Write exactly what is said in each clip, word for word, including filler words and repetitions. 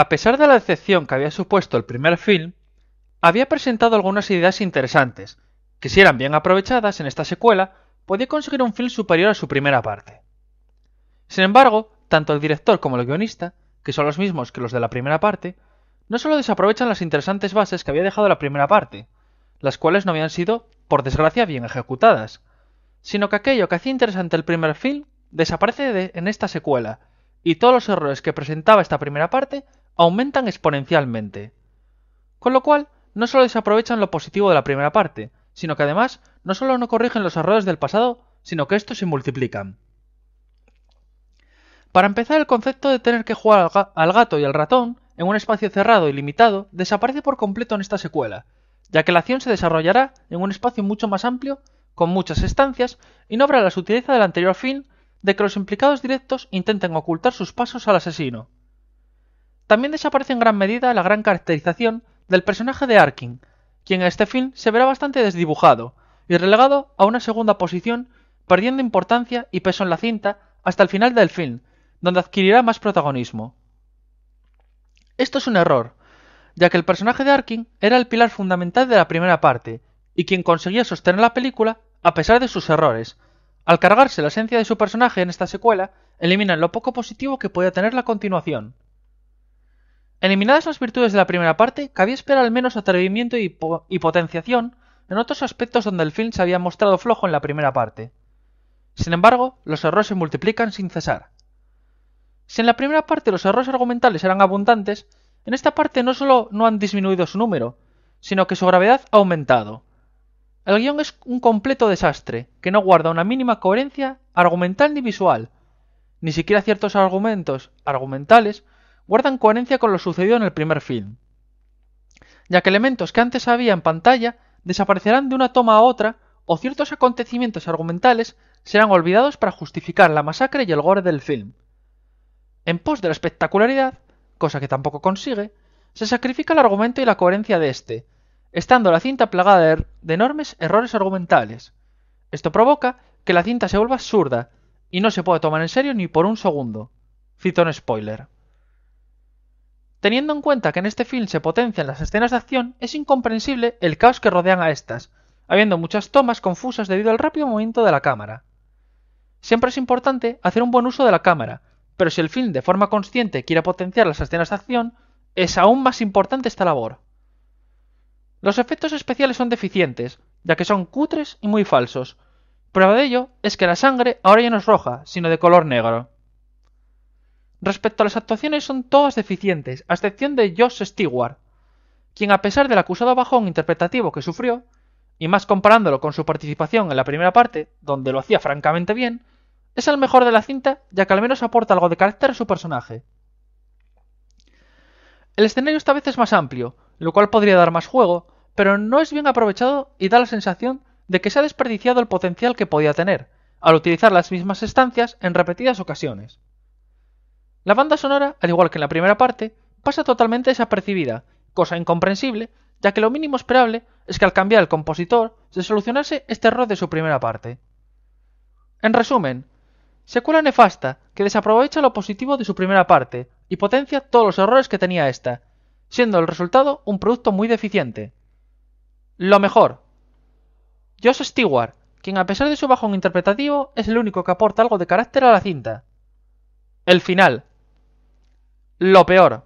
A pesar de la decepción que había supuesto el primer film, había presentado algunas ideas interesantes, que si eran bien aprovechadas en esta secuela, podía conseguir un film superior a su primera parte. Sin embargo, tanto el director como el guionista, que son los mismos que los de la primera parte, no solo desaprovechan las interesantes bases que había dejado la primera parte, las cuales no habían sido, por desgracia, bien ejecutadas, sino que aquello que hacía interesante el primer film desaparece de, en esta secuela, y todos los errores que presentaba esta primera parte aumentan exponencialmente. Con lo cual, no solo desaprovechan lo positivo de la primera parte, sino que además no solo no corrigen los errores del pasado, sino que estos se multiplican. Para empezar, el concepto de tener que jugar al gato y al ratón en un espacio cerrado y limitado desaparece por completo en esta secuela, ya que la acción se desarrollará en un espacio mucho más amplio, con muchas estancias, y no habrá la sutileza del anterior film de que los implicados directos intenten ocultar sus pasos al asesino. También desaparece en gran medida la gran caracterización del personaje de Arkin, quien en este film se verá bastante desdibujado y relegado a una segunda posición, perdiendo importancia y peso en la cinta hasta el final del film, donde adquirirá más protagonismo. Esto es un error, ya que el personaje de Arkin era el pilar fundamental de la primera parte, y quien conseguía sostener la película a pesar de sus errores. Al cargarse la esencia de su personaje en esta secuela, eliminan lo poco positivo que podía tener la continuación. Eliminadas las virtudes de la primera parte, cabía esperar al menos atrevimiento y, po y potenciación en otros aspectos donde el film se había mostrado flojo en la primera parte. Sin embargo, los errores se multiplican sin cesar. Si en la primera parte los errores argumentales eran abundantes, en esta parte no solo no han disminuido su número, sino que su gravedad ha aumentado. El guión es un completo desastre, que no guarda una mínima coherencia argumental ni visual. Ni siquiera ciertos argumentos argumentales guardan coherencia con lo sucedido en el primer film, ya que elementos que antes había en pantalla desaparecerán de una toma a otra, o ciertos acontecimientos argumentales serán olvidados para justificar la masacre y el gore del film. En pos de la espectacularidad, cosa que tampoco consigue, se sacrifica el argumento y la coherencia de este, estando la cinta plagada de enormes errores argumentales. Esto provoca que la cinta se vuelva absurda y no se pueda tomar en serio ni por un segundo. Cito un spoiler. Teniendo en cuenta que en este film se potencian las escenas de acción, es incomprensible el caos que rodean a estas, habiendo muchas tomas confusas debido al rápido movimiento de la cámara. Siempre es importante hacer un buen uso de la cámara, pero si el film de forma consciente quiere potenciar las escenas de acción, es aún más importante esta labor. Los efectos especiales son deficientes, ya que son cutres y muy falsos. Prueba de ello es que la sangre ahora ya no es roja, sino de color negro. Respecto a las actuaciones, son todas deficientes, a excepción de Josh Stewart, quien a pesar del acusado bajón interpretativo que sufrió, y más comparándolo con su participación en la primera parte, donde lo hacía francamente bien, es el mejor de la cinta, ya que al menos aporta algo de carácter a su personaje. El escenario esta vez es más amplio, lo cual podría dar más juego, pero no es bien aprovechado y da la sensación de que se ha desperdiciado el potencial que podía tener, al utilizar las mismas estancias en repetidas ocasiones. La banda sonora, al igual que en la primera parte, pasa totalmente desapercibida, cosa incomprensible, ya que lo mínimo esperable es que al cambiar el compositor se solucionase este error de su primera parte. En resumen, secuela nefasta que desaprovecha lo positivo de su primera parte y potencia todos los errores que tenía esta, siendo el resultado un producto muy deficiente. Lo mejor: Josh Stewart, quien a pesar de su bajón interpretativo es el único que aporta algo de carácter a la cinta. El final. Lo peor: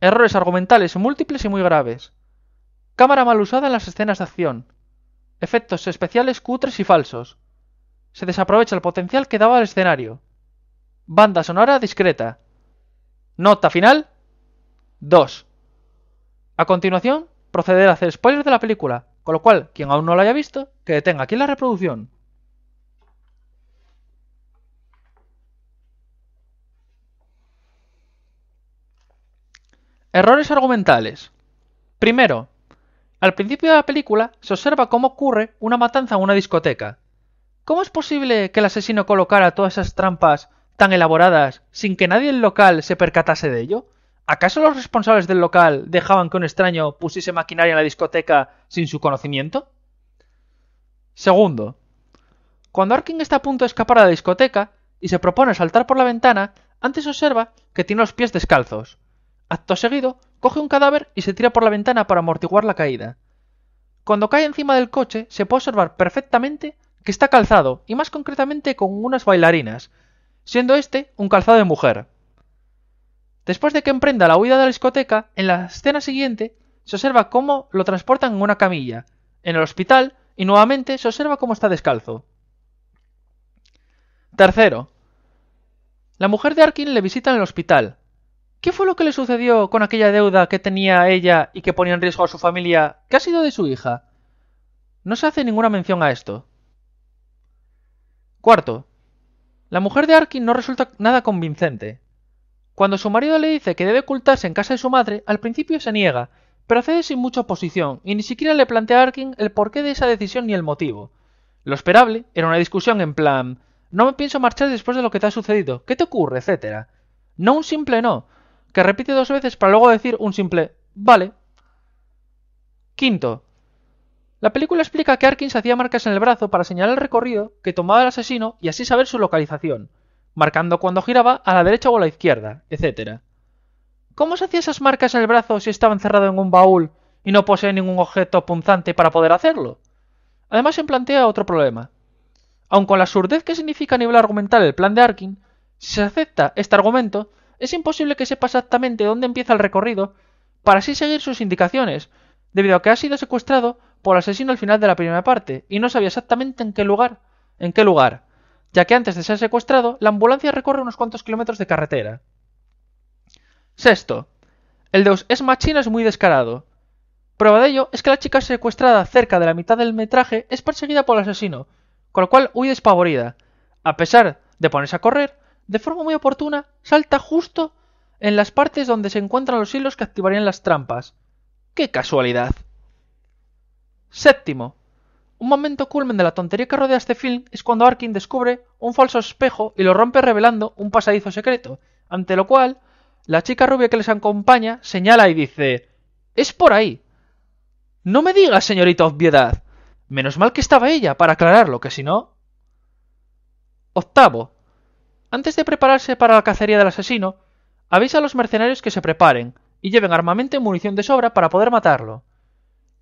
errores argumentales múltiples y muy graves. Cámara mal usada en las escenas de acción. Efectos especiales cutres y falsos. Se desaprovecha el potencial que daba el escenario. Banda sonora discreta. Nota final: dos. A continuación, proceder a hacer spoilers de la película, con lo cual, quien aún no la haya visto, que detenga aquí la reproducción. Errores argumentales. Primero, al principio de la película se observa cómo ocurre una matanza en una discoteca. ¿Cómo es posible que el asesino colocara todas esas trampas tan elaboradas sin que nadie en el local se percatase de ello? ¿Acaso los responsables del local dejaban que un extraño pusiese maquinaria en la discoteca sin su conocimiento? Segundo, cuando Arkin está a punto de escapar a la discoteca y se propone saltar por la ventana, antes observa que tiene los pies descalzos. Acto seguido, coge un cadáver y se tira por la ventana para amortiguar la caída. Cuando cae encima del coche, se puede observar perfectamente que está calzado, y más concretamente con unas bailarinas, siendo este un calzado de mujer. Después de que emprenda la huida de la discoteca, en la escena siguiente se observa cómo lo transportan en una camilla, en el hospital, y nuevamente se observa cómo está descalzo. Tercero. La mujer de Arkin le visita en el hospital. ¿Qué fue lo que le sucedió con aquella deuda que tenía ella y que ponía en riesgo a su familia? ¿Qué ha sido de su hija? No se hace ninguna mención a esto. Cuarto. La mujer de Arkin no resulta nada convincente. Cuando su marido le dice que debe ocultarse en casa de su madre, al principio se niega, pero cede sin mucha oposición y ni siquiera le plantea a Arkin el porqué de esa decisión ni el motivo. Lo esperable era una discusión en plan: no me pienso marchar después de lo que te ha sucedido, ¿qué te ocurre?, etcétera. No un simple no, que repite dos veces para luego decir un simple vale. Quinto. La película explica que Arkin se hacía marcas en el brazo para señalar el recorrido que tomaba el asesino y así saber su localización, marcando cuando giraba a la derecha o a la izquierda, etcétera. ¿Cómo se hacía esas marcas en el brazo si estaba encerrado en un baúl y no posee ningún objeto punzante para poder hacerlo? Además se plantea otro problema. Aun con la surdez que significa a nivel argumental el plan de Arkin, si se acepta este argumento, es imposible que sepa exactamente dónde empieza el recorrido para así seguir sus indicaciones, debido a que ha sido secuestrado por el asesino al final de la primera parte y no sabía exactamente en qué lugar, en qué lugar, ya que antes de ser secuestrado la ambulancia recorre unos cuantos kilómetros de carretera. Sexto. El Deus Ex Machina es muy descarado. Prueba de ello es que la chica secuestrada cerca de la mitad del metraje es perseguida por el asesino, con lo cual huye despavorida. A pesar de ponerse a correr, de forma muy oportuna, salta justo en las partes donde se encuentran los hilos que activarían las trampas. ¡Qué casualidad! Séptimo. Un momento culmen de la tontería que rodea este film es cuando Arkin descubre un falso espejo y lo rompe revelando un pasadizo secreto, ante lo cual la chica rubia que les acompaña señala y dice: ¡es por ahí! ¡No me digas, señorita obviedad! Menos mal que estaba ella para aclararlo, que si no... Octavo. Antes de prepararse para la cacería del asesino, avisa a los mercenarios que se preparen y lleven armamento y munición de sobra para poder matarlo.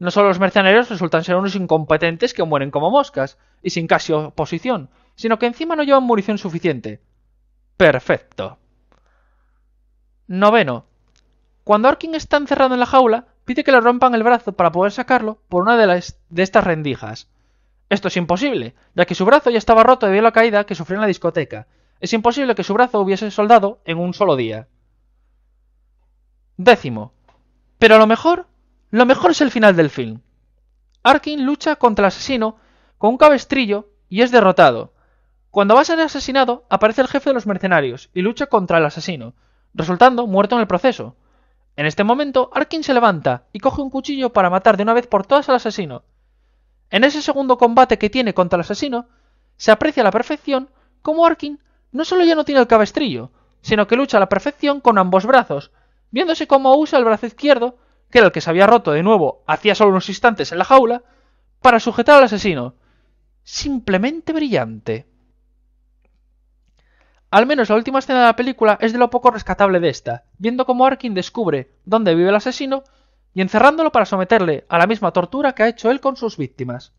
No solo los mercenarios resultan ser unos incompetentes que mueren como moscas y sin casi oposición, sino que encima no llevan munición suficiente. Perfecto. Noveno. Cuando Arkin está encerrado en la jaula, pide que le rompan el brazo para poder sacarlo por una de, las, de estas rendijas. Esto es imposible, ya que su brazo ya estaba roto debido a la caída que sufrió en la discoteca. Es imposible que su brazo hubiese soldado en un solo día. Décimo. Pero lo mejor, lo mejor es el final del film. Arkin lucha contra el asesino con un cabestrillo y es derrotado. Cuando va a ser asesinado, aparece el jefe de los mercenarios y lucha contra el asesino, resultando muerto en el proceso. En este momento, Arkin se levanta y coge un cuchillo para matar de una vez por todas al asesino. En ese segundo combate que tiene contra el asesino, se aprecia a la perfección cómo Arkin no solo ya no tiene el cabestrillo, sino que lucha a la perfección con ambos brazos, viéndose cómo usa el brazo izquierdo, que era el que se había roto de nuevo hacía solo unos instantes en la jaula, para sujetar al asesino. Simplemente brillante. Al menos la última escena de la película es de lo poco rescatable de esta, viendo cómo Arkin descubre dónde vive el asesino y encerrándolo para someterle a la misma tortura que ha hecho él con sus víctimas.